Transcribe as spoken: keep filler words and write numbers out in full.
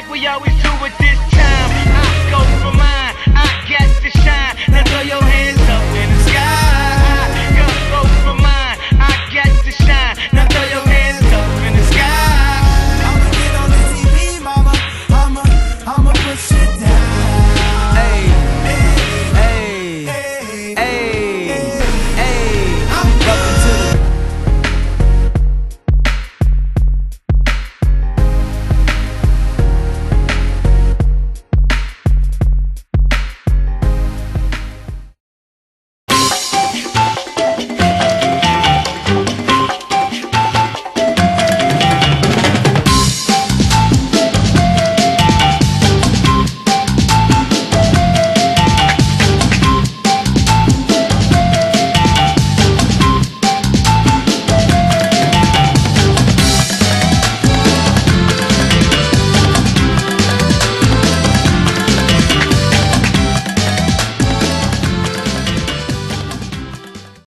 like we always do at this time. I go for mine, I got to shine. Now throw your hands up.